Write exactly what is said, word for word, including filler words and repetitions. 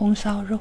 红烧肉。